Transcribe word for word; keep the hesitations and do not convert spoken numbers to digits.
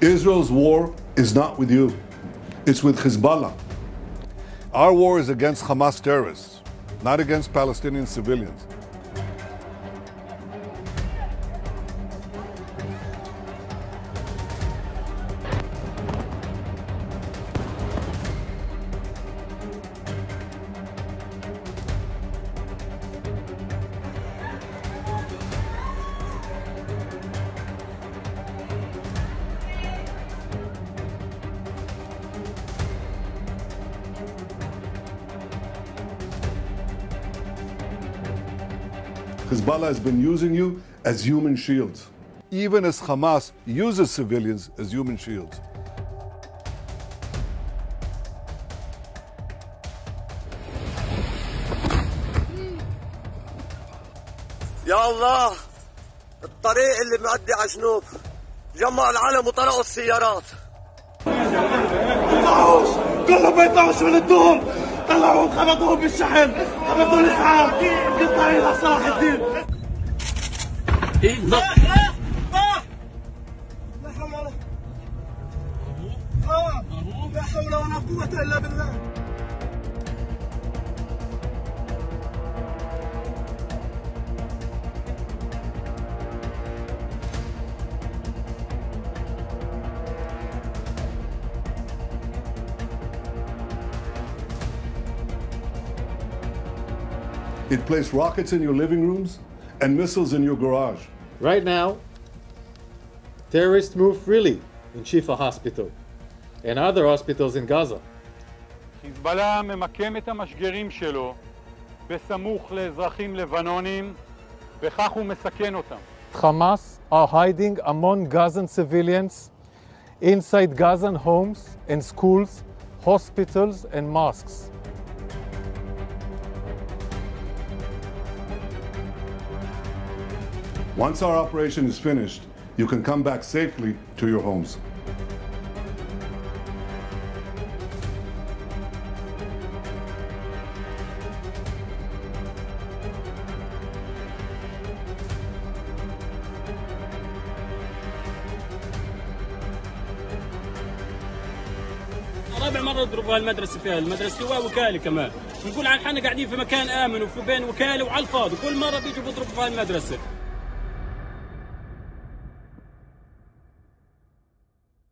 Israel's war is not with you. It's with Hezbollah. Our war is against Hamas terrorists, not against Palestinian civilians. Hezbollah has been using you as human shields, even as Hamas uses civilians as human shields. يا الله الطريق اللي مؤدي على جنوب، جمعوا العالم وطرقوا السيارات. طلعوا كلهم ما يطلعوش من الدوم، طلعوا خبطوهم بالشحن، خبطوا الاسعاف، قطعوا الى صلاح الدين. لا حول لا حول ولا قوة الا بالله. It placed rockets in your living rooms and missiles in your garage. Right now, terrorists move freely in Shifa Hospital and other hospitals in Gaza. Hezbollah ממקם את המשגרים שלו בסמוך לאזרחים לבנונים, וכך הוא מסכן אותם. Hamas are hiding among Gazan civilians inside Gazan homes and schools, hospitals and mosques. Once our operation is finished, you can come back safely to your homes. رابع مرة يضربوا هالمدرسة فيها، المدرسة وكالة كمان، نقول عن حنا قاعدين في مكان آمن وفي بين وكالة وعلى الفاضي، كل مرة بيجوا بيضربوا في هالمدرسة.